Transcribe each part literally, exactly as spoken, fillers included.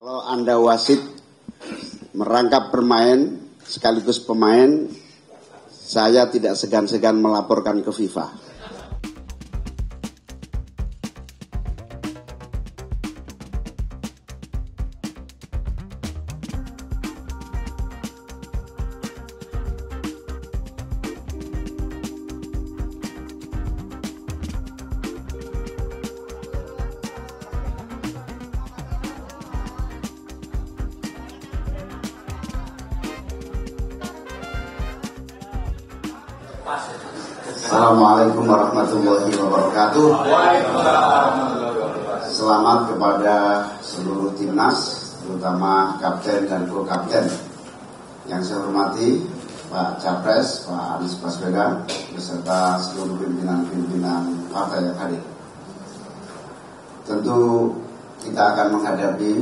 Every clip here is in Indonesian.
Kalau Anda wasit merangkap bermain sekaligus pemain, saya tidak segan-segan melaporkan ke FIFA. Assalamualaikum warahmatullahi wabarakatuh. Selamat kepada seluruh timnas, terutama kapten dan pro kapten. Yang saya hormati Pak Capres, Pak Anies Baswedan, beserta seluruh pimpinan-pimpinan partai yang hadir. Tentu kita akan menghadapi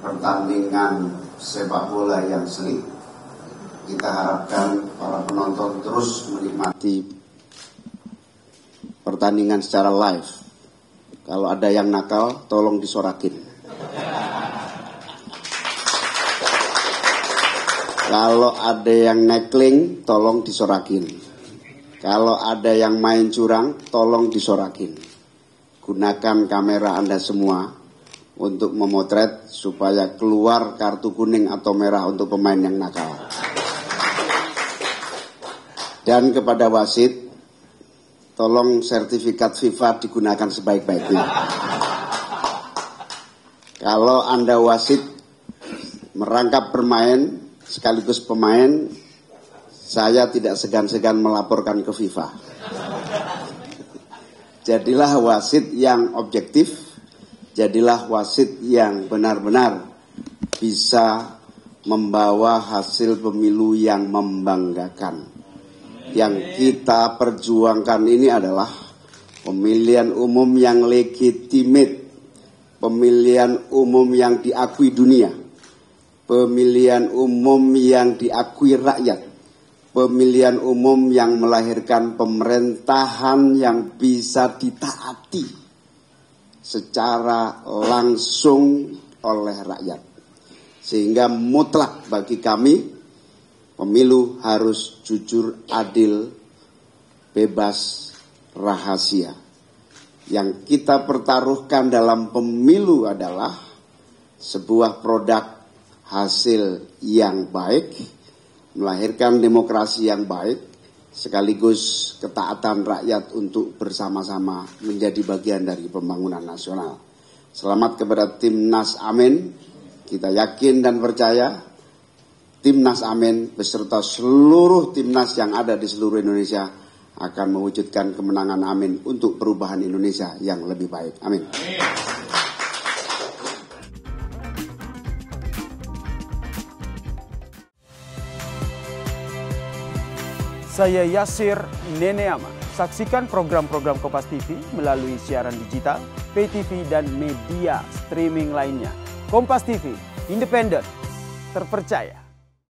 pertandingan sepak bola yang sengit. Kita harapkan para penonton terus menikmati pertandingan secara live. Kalau ada yang nakal, tolong disorakin. Kalau ada yang nekling, tolong disorakin. Kalau ada yang main curang, tolong disorakin. Gunakan kamera Anda semua untuk memotret supaya keluar kartu kuning atau merah untuk pemain yang nakal. Dan kepada wasit, tolong sertifikat FIFA digunakan sebaik-baiknya. Kalau Anda wasit merangkap bermain sekaligus pemain, saya tidak segan-segan melaporkan ke FIFA. Jadilah wasit yang objektif, jadilah wasit yang benar-benar bisa membawa hasil pemilu yang membanggakan. Yang kita perjuangkan ini adalah pemilihan umum yang legitimate, pemilihan umum yang diakui dunia, pemilihan umum yang diakui rakyat, pemilihan umum yang melahirkan pemerintahan yang bisa ditaati secara langsung oleh rakyat. Sehingga mutlak bagi kami, pemilu harus jujur, adil, bebas, rahasia. Yang kita pertaruhkan dalam pemilu adalah sebuah produk hasil yang baik, melahirkan demokrasi yang baik, sekaligus ketaatan rakyat untuk bersama-sama menjadi bagian dari pembangunan nasional. Selamat kepada Timnas, amin. Kita yakin dan percaya Timnas Amin beserta seluruh timnas yang ada di seluruh Indonesia akan mewujudkan kemenangan Amin untuk perubahan Indonesia yang lebih baik. Amin. Amin. Saya Yasir Neneama. Saksikan program-program Kompas T V melalui siaran digital, pay T V dan media streaming lainnya. Kompas T V, independen, terpercaya.